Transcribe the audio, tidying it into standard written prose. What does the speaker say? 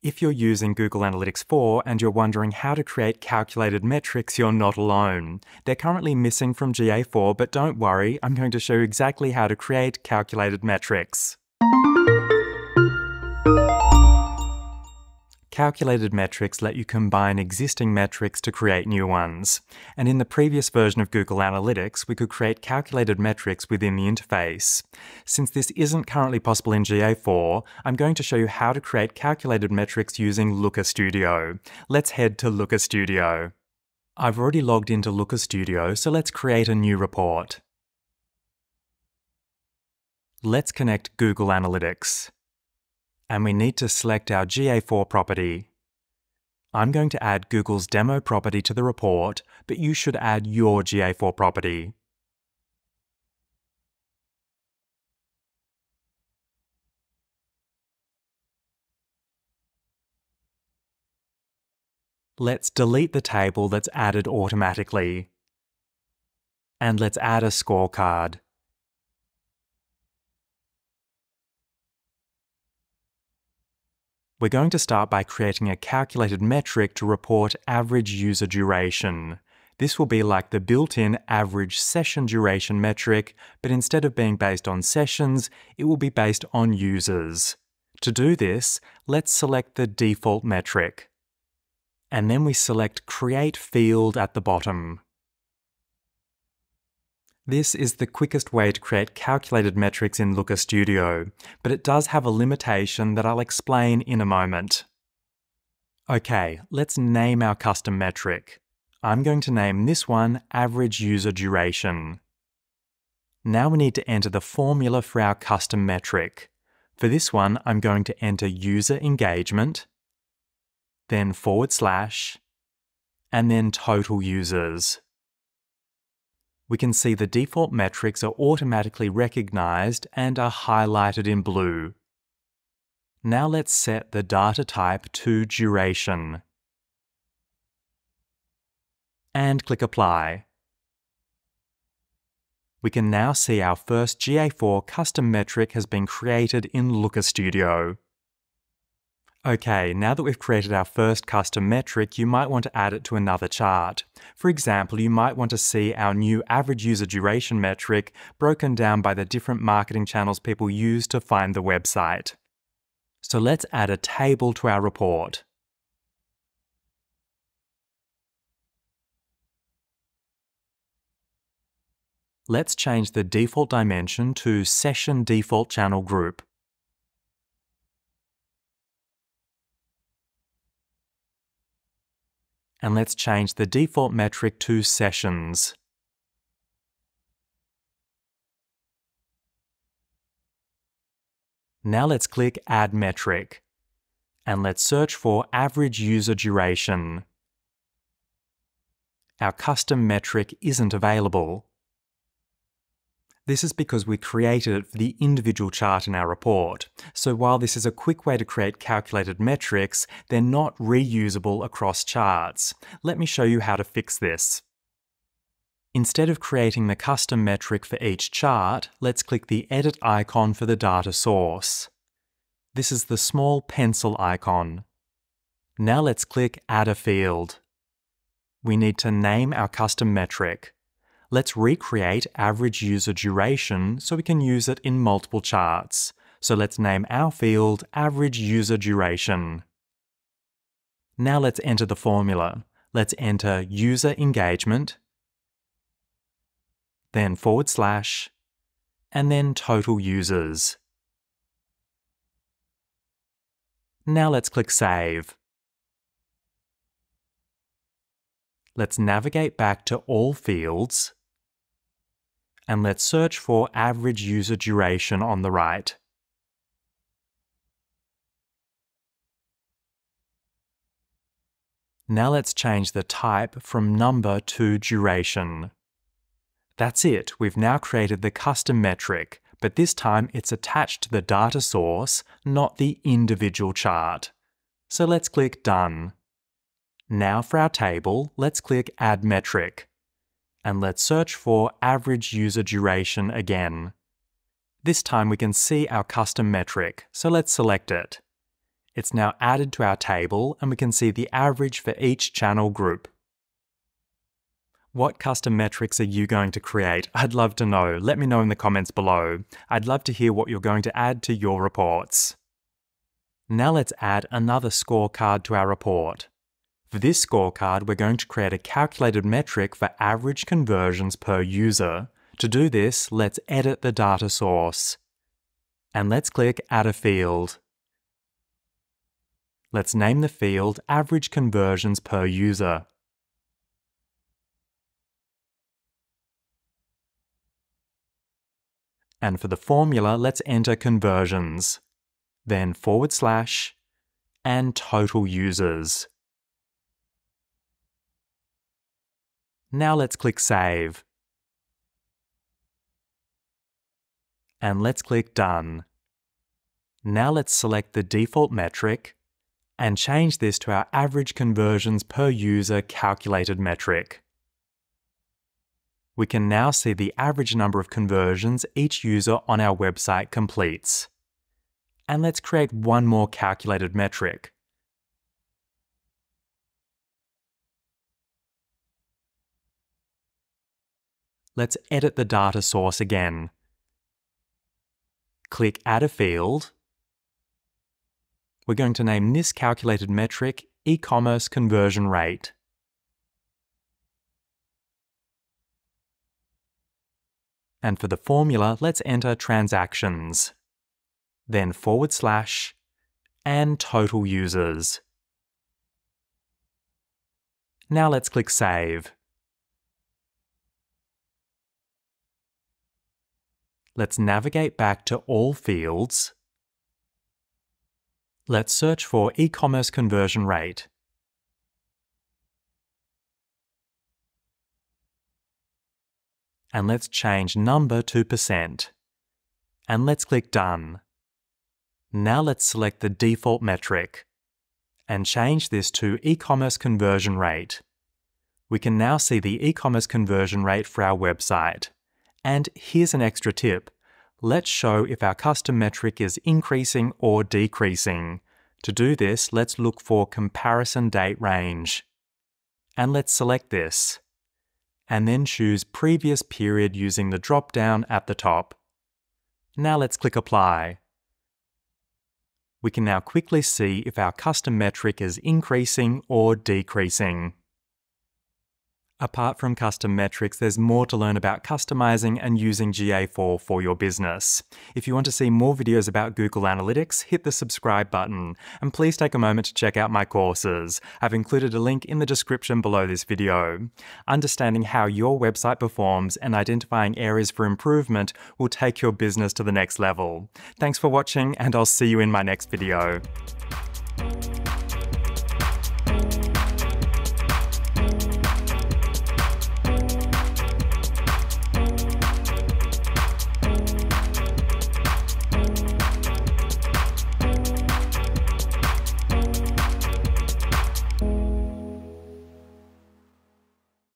If you're using Google Analytics 4 and you're wondering how to create calculated metrics, you're not alone. They're currently missing from GA4, but don't worry, I'm going to show you exactly how to create calculated metrics. Calculated metrics let you combine existing metrics to create new ones. And in the previous version of Google Analytics, we could create calculated metrics within the interface. Since this isn't currently possible in GA4, I'm going to show you how to create calculated metrics using Looker Studio. Let's head to Looker Studio. I've already logged into Looker Studio, so let's create a new report. Let's connect Google Analytics. And we need to select our GA4 property. I'm going to add Google's demo property to the report, but you should add your GA4 property. Let's delete the table that's added automatically. And let's add a scorecard. We're going to start by creating a calculated metric to report average user duration. This will be like the built-in average session duration metric, but instead of being based on sessions, it will be based on users. To do this, let's select the default metric. And then we select Create Field at the bottom. This is the quickest way to create calculated metrics in Looker Studio, but it does have a limitation that I'll explain in a moment. Okay, let's name our custom metric. I'm going to name this one Average User Duration. Now we need to enter the formula for our custom metric. For this one, I'm going to enter User Engagement, then /, and then Total Users. We can see the default metrics are automatically recognized and are highlighted in blue. Now let's set the data type to duration. And click Apply. We can now see our first GA4 custom metric has been created in Looker Studio. Okay, now that we've created our first custom metric, you might want to add it to another chart. For example, you might want to see our new average user duration metric broken down by the different marketing channels people use to find the website. So let's add a table to our report. Let's change the default dimension to Session Default Channel Group. And let's change the default metric to sessions. Now let's click Add Metric. And let's search for Average User Duration. Our custom metric isn't available. This is because we created it for the individual chart in our report. So while this is a quick way to create calculated metrics, they're not reusable across charts. Let me show you how to fix this. Instead of creating the custom metric for each chart, let's click the edit icon for the data source. This is the small pencil icon. Now let's click Add a Field. We need to name our custom metric. Let's recreate average user duration so we can use it in multiple charts. So let's name our field average user duration. Now let's enter the formula. Let's enter user engagement, then /, and then total users. Now let's click Save. Let's navigate back to all fields. And let's search for average user duration on the right. Now let's change the type from number to duration. That's it, we've now created the custom metric, but this time it's attached to the data source, not the individual chart. So let's click Done. Now for our table, let's click Add Metric. And let's search for average user duration again. This time we can see our custom metric, so let's select it. It's now added to our table and we can see the average for each channel group. What custom metrics are you going to create? I'd love to know. Let me know in the comments below. I'd love to hear what you're going to add to your reports. Now let's add another scorecard to our report. For this scorecard, we're going to create a calculated metric for average conversions per user. To do this, let's edit the data source. And let's click Add a Field. Let's name the field Average Conversions per User. And for the formula, let's enter conversions, then / and total users. Now let's click Save. And let's click Done. Now let's select the default metric and change this to our average conversions per user calculated metric. We can now see the average number of conversions each user on our website completes. And let's create one more calculated metric. Let's edit the data source again. Click Add a Field. We're going to name this calculated metric e-commerce conversion rate. And for the formula, let's enter transactions, then / and total users. Now let's click Save. Let's navigate back to all fields. Let's search for e-commerce conversion rate. And let's change number to %. And let's click Done. Now let's select the default metric and change this to e-commerce conversion rate. We can now see the e-commerce conversion rate for our website. And here's an extra tip. Let's show if our custom metric is increasing or decreasing. To do this, let's look for comparison date range. And let's select this. And then choose previous period using the drop-down at the top. Now let's click Apply. We can now quickly see if our custom metric is increasing or decreasing. Apart from custom metrics, there's more to learn about customizing and using GA4 for your business. If you want to see more videos about Google Analytics, hit the subscribe button. And please take a moment to check out my courses. I've included a link in the description below this video. Understanding how your website performs and identifying areas for improvement will take your business to the next level. Thanks for watching, and I'll see you in my next video.